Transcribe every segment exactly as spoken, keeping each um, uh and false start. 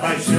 paixão.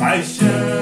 Paixão, paixão.